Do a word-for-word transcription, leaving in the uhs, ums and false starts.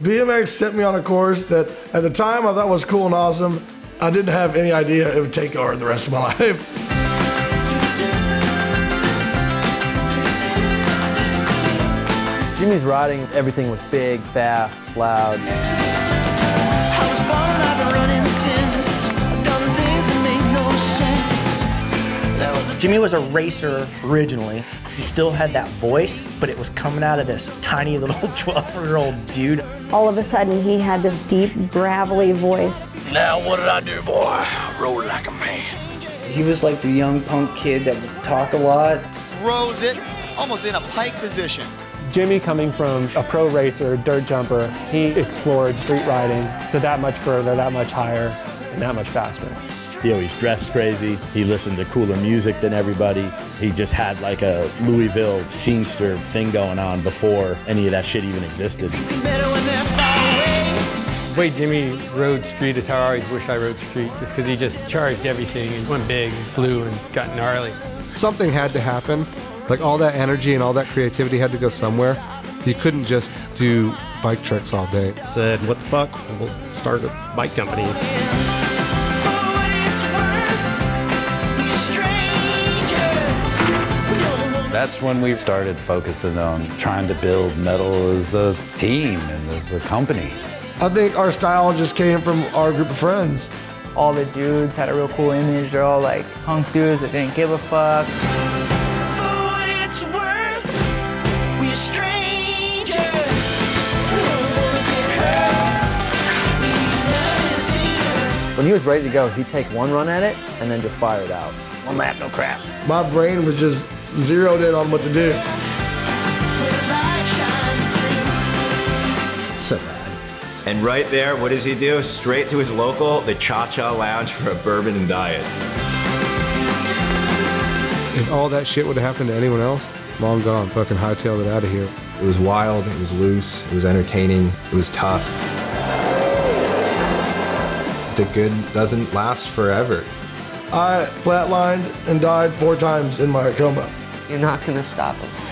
B M X sent me on a course that at the time I thought was cool and awesome. I didn't have any idea it would take over the rest of my life. Jimmy's riding, everything was big, fast, loud. I was born, I've been running since. I've done things that make no sense. That was Jimmy was a racer originally. He still had that voice, but it was coming out of this tiny little twelve-year-old dude. All of a sudden, he had this deep, gravelly voice. Now what did I do, boy? I rode like a man. He was like the young punk kid that would talk a lot. Throws it almost in a pike position. Jimmy, coming from a pro racer, dirt jumper, he explored street riding to that much further, that much higher, and that much faster. He always dressed crazy. He listened to cooler music than everybody. He just had like a Louisville scenester thing going on before any of that shit even existed. The way Jimmy rode street is how I always wish I rode street, just because he just charged everything and went big and flew and got gnarly. Something had to happen. Like, all that energy and all that creativity had to go somewhere. You couldn't just do bike tricks all day. I said, what the fuck? We'll start a bike company. That's when we started focusing on trying to build metal as a team and as a company. I think our style just came from our group of friends. All the dudes had a real cool image. They're all like punk dudes that didn't give a fuck. When he was ready to go, he'd take one run at it and then just fire it out. One lap, no crap. My brain was just zeroed in on what to do. So bad. And right there, what does he do? Straight to his local, the Cha Cha Lounge for a bourbon and diet. If all that shit would have happened to anyone else, long gone, fucking hightailed it out of here. It was wild, it was loose, it was entertaining, it was tough. The good doesn't last forever. I flatlined and died four times in my coma. You're not gonna stop him.